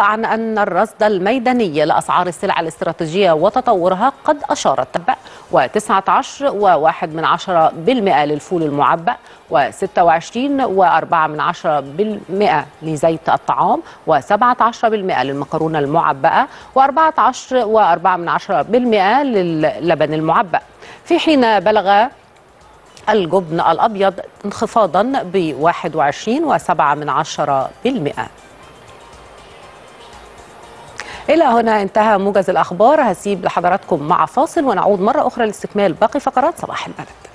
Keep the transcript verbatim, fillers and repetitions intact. عن أن الرصد الميداني لأسعار السلع الاستراتيجية وتطورها قد أشارت وتسعة عشر وواحد من عشرة بالمئة للفول المعبأ وستة وعشرين وأربعة من عشرة بالمئة لزيت الطعام وسبعة عشر بالمئة للمكرونة المعبأة وأربعة عشر وأربعة من عشرة بالمئة للبن المعبأ، في حين بلغ الجبن الأبيض انخفاضا بواحد وعشرين وسبعة من عشرة بالمئة. إلى هنا انتهى موجز الأخبار، هسيب لحضراتكم مع فاصل ونعود مرة أخرى لاستكمال باقي فقرات صباح البلد.